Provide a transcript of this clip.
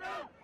no, no.